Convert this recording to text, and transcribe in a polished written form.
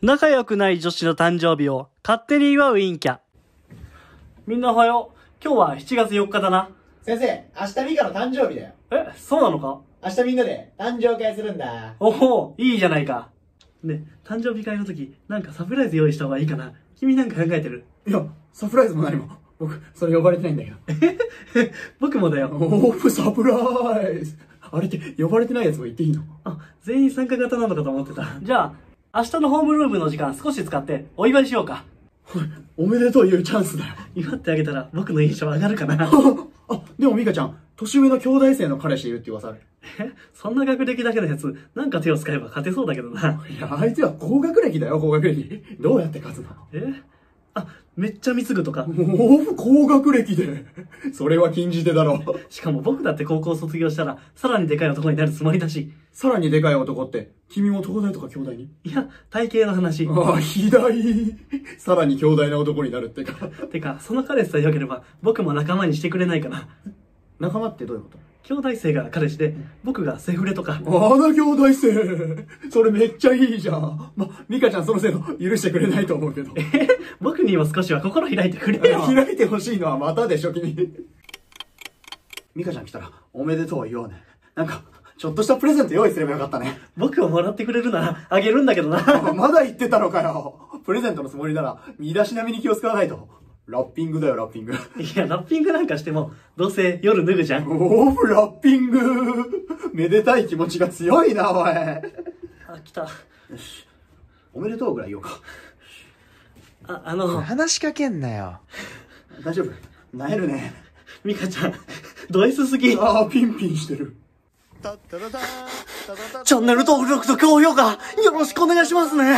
仲良くない女子の誕生日を勝手に祝う陰キャ。みんなおはよう。今日は7月4日だな。先生、明日ミカの誕生日だよ。え、そうなのか？明日みんなで誕生会するんだ。おお、いいじゃないか。ね、誕生日会の時、なんかサプライズ用意した方がいいかな。君なんか考えてる？いや、サプライズも何も。僕、それ呼ばれてないんだけど。え僕もだよ。おー、サプライズ。あれって、呼ばれてないやつも言っていいの？あ、全員参加型なのかと思ってた。じゃあ、明日のホームルームの時間少し使ってお祝いしようか。おめでとういうチャンスだよ。祝ってあげたら僕の印象上がるかな。あ、でもミカちゃん、年上の兄弟生の彼氏いるって噂ある。え、そんな学歴だけのやつ、なんか手を使えば勝てそうだけどな。いや、あいつは高学歴だよ、高学歴。どうやって勝つの？え、あ、めっちゃ貢ぐとか。もう、高学歴で。それは禁じ手だろ。しかも僕だって高校卒業したら、さらにでかい男になるつもりだし。さらにでかい男って、君も東大とか兄弟に？いや、体型の話。ああ、ひどい。さらに兄弟な男になるってか。てか、その彼氏さえ良ければ、僕も仲間にしてくれないかな。仲間ってどういうこと？兄弟生が彼氏で、僕がセフレとか。あの兄弟生、それめっちゃいいじゃん。ま、ミカちゃんその制度許してくれないと思うけど。僕にも少しは心開いてくれよ。開いてほしいのはまたでしょ、君。ミカちゃん来たら、おめでとう言おうね。なんか、ちょっとしたプレゼント用意すればよかったね。僕をもらってくれるなら、あげるんだけどな。まだ言ってたのかよ。プレゼントのつもりなら、身だしなみに気を使わないと。ラッピングだよ、ラッピング。いや、ラッピングなんかしても、どうせ夜脱ぐじゃん。おー、ラッピング。めでたい気持ちが強いな、お前。あ、来た。よし。おめでとうぐらい言おうか。あ、話しかけんなよ。大丈夫？萎えるね。ミカちゃん、ド S すぎ。あー、ピンピンしてる。チャンネル登録と高評価、よろしくお願いしますね。